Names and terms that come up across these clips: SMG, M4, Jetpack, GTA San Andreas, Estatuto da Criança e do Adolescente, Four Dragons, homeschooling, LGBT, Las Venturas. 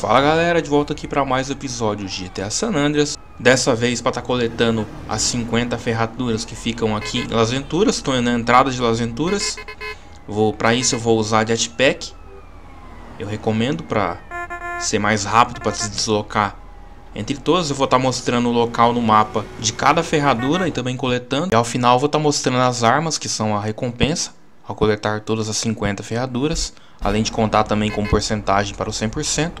Fala galera, de volta aqui para mais um episódio de GTA San Andreas. Dessa vez para estar coletando as 50 ferraduras que ficam aqui em Las Venturas. Estou na entrada de Las Venturas. Para isso eu vou usar Jetpack. Eu recomendo para ser mais rápido para se deslocar entre todas. Eu vou estar mostrando o local no mapa de cada ferradura e também coletando. E ao final eu vou estar mostrando as armas que são a recompensa ao coletar todas as 50 ferraduras. Além de contar também com porcentagem para o 100%.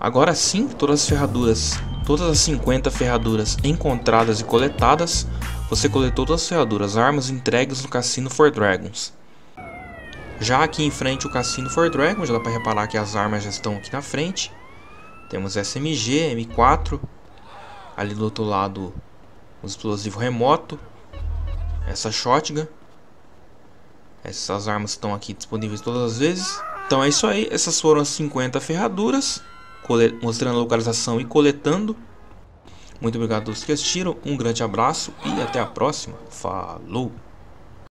Agora sim, todas as ferraduras, todas as 50 ferraduras encontradas e coletadas, você coletou todas as ferraduras, armas entregues no Cassino Four Dragons. Já aqui em frente o Cassino Four Dragons, já dá para reparar que as armas já estão aqui na frente. Temos SMG, M4, ali do outro lado o explosivo remoto, essa shotgun. Essas armas estão aqui disponíveis todas as vezes. Então é isso aí, essas foram as 50 ferraduras. Mostrando a localização e coletando. Muito obrigado a todos que assistiram. Um grande abraço e até a próxima. Falou!